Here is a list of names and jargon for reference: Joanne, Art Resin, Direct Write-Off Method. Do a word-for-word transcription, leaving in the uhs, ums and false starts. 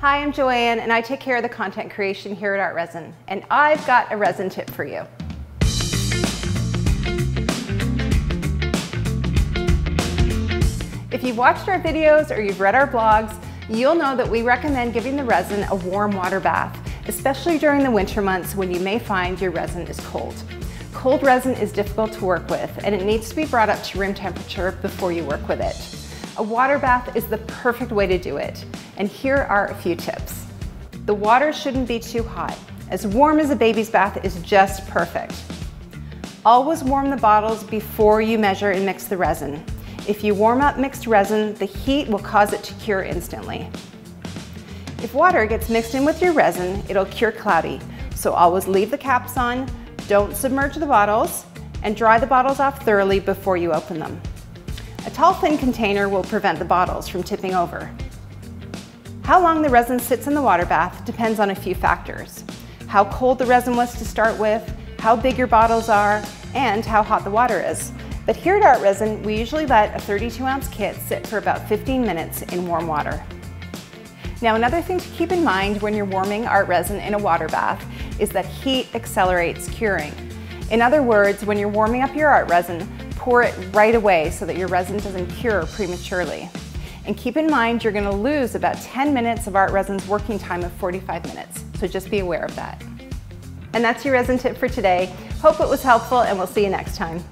Hi, I'm Joanne, and I take care of the content creation here at Art Resin, and I've got a resin tip for you. If you've watched our videos or you've read our blogs, you'll know that we recommend giving the resin a warm water bath, especially during the winter months when you may find your resin is cold. Cold resin is difficult to work with, and it needs to be brought up to room temperature before you work with it. A water bath is the perfect way to do it, and here are a few tips. The water shouldn't be too hot. As warm as a baby's bath is just perfect. Always warm the bottles before you measure and mix the resin. If you warm up mixed resin, the heat will cause it to cure instantly. If water gets mixed in with your resin, it'll cure cloudy, so always leave the caps on, don't submerge the bottles, and dry the bottles off thoroughly before you open them. A tall, thin container will prevent the bottles from tipping over. How long the resin sits in the water bath depends on a few factors: how cold the resin was to start with, how big your bottles are, and how hot the water is. But here at Art Resin, we usually let a thirty-two ounce kit sit for about fifteen minutes in warm water. Now, another thing to keep in mind when you're warming Art Resin in a water bath is that heat accelerates curing. In other words, when you're warming up your Art Resin, pour it right away so that your resin doesn't cure prematurely. And keep in mind, you're going to lose about ten minutes of Art Resin's working time of forty-five minutes, so just be aware of that. And that's your resin tip for today. Hope it was helpful, and we'll see you next time.